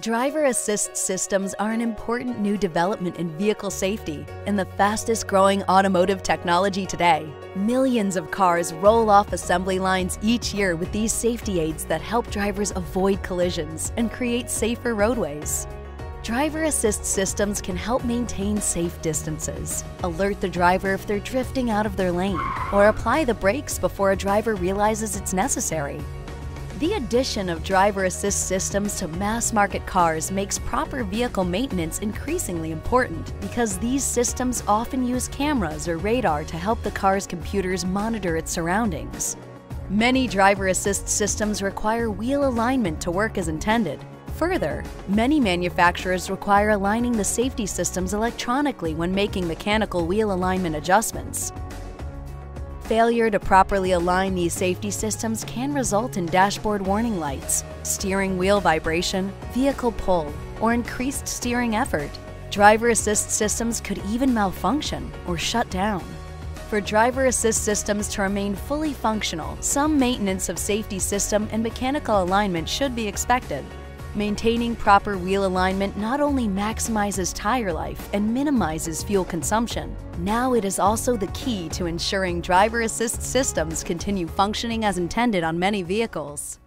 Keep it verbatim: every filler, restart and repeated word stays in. Driver assist systems are an important new development in vehicle safety and the fastest growing automotive technology today. Millions of cars roll off assembly lines each year with these safety aids that help drivers avoid collisions and create safer roadways. Driver assist systems can help maintain safe distances, alert the driver if they're drifting out of their lane, or apply the brakes before a driver realizes it's necessary. The addition of driver assist systems to mass-market cars makes proper vehicle maintenance increasingly important because these systems often use cameras or radar to help the car's computers monitor its surroundings. Many driver assist systems require wheel alignment to work as intended. Further, many manufacturers require aligning the safety systems electronically when making mechanical wheel alignment adjustments. Failure to properly align these safety systems can result in dashboard warning lights, steering wheel vibration, vehicle pull, or increased steering effort. Driver assist systems could even malfunction or shut down. For driver assist systems to remain fully functional, some maintenance of safety system and mechanical alignment should be expected. Maintaining proper wheel alignment not only maximizes tire life and minimizes fuel consumption, now it is also the key to ensuring driver assist systems continue functioning as intended on many vehicles.